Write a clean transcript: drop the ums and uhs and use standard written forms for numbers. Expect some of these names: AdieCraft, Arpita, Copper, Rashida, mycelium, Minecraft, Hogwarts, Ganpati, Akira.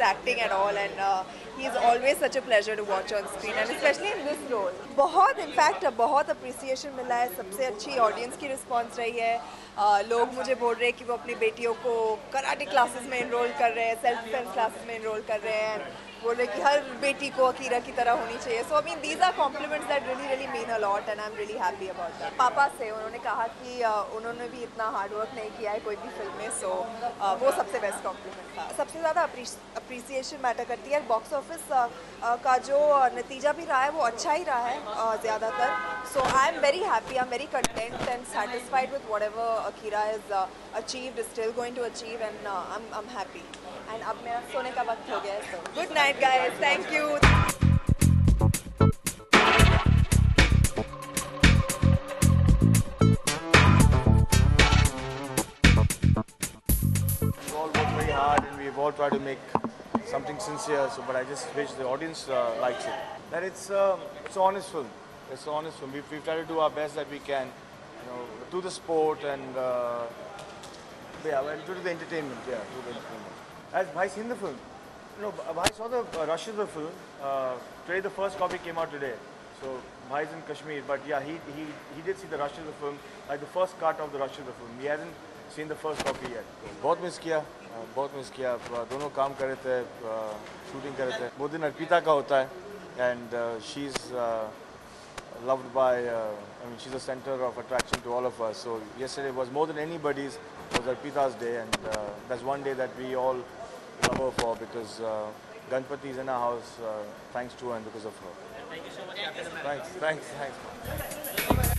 his acting and all, and he's always such a pleasure to watch on screen, and especially in this role. बहुत in fact बहुत appreciation मिला है, सबसे अच्छी audience की response रही है, लोग मुझे बोल रहे हैं कि वो अपनी बेटियों को karate classes में enroll कर रहे हैं, self defense classes में enroll कर रहे हैं, बोल रहे हैं कि हर बेटी को अकीरा की तरह होनी चाहिए. So I mean these are compliments that really mean a lot, and I'm really happy about that. पापा से उन्होंने कहा कि उन्होंने भी इतना hard work नहीं किया है कोई भी फिल्म में, so वो सबसे best compliment था. सबसे ज़्यादा appreciation matter करती है. Box office का जो नतीजा भी रहा है वो अच्छा ही रहा है ज़्यादातर. So I'm very happy, I'm very content and satisfied with whatever Akira has achieved, is still going to achieve, and I'm happy. And अब मेरा सोने का वक्त हो गया है, so good night guys, thank you. All try to make something sincere, so but I just wish the audience likes it. That it's an honest film. It's an honest film. We've tried to do our best that we can, you know, do the sport and yeah, well, do the entertainment. Yeah, do the entertainment. Has Bhai seen the film? No, Bhai saw the Rashida film. Today the first copy came out today. So Bhai's in Kashmir, but yeah, he did see the Rashida film, like the first cut of the Rashida film. He hasn't seen the first copy yet. बहुत miss किया. दोनों काम कर रहे थे, shooting कर रहे थे. वो दिन अर्पिता का होता है, and she's loved by, I mean she's a center of attraction to all of us. So yesterday was more than anybody's. It was Arpita's day, and that's one day that we all love her for, because Ganpati is in our house thanks to her and because of her. Thank you so much. Thanks.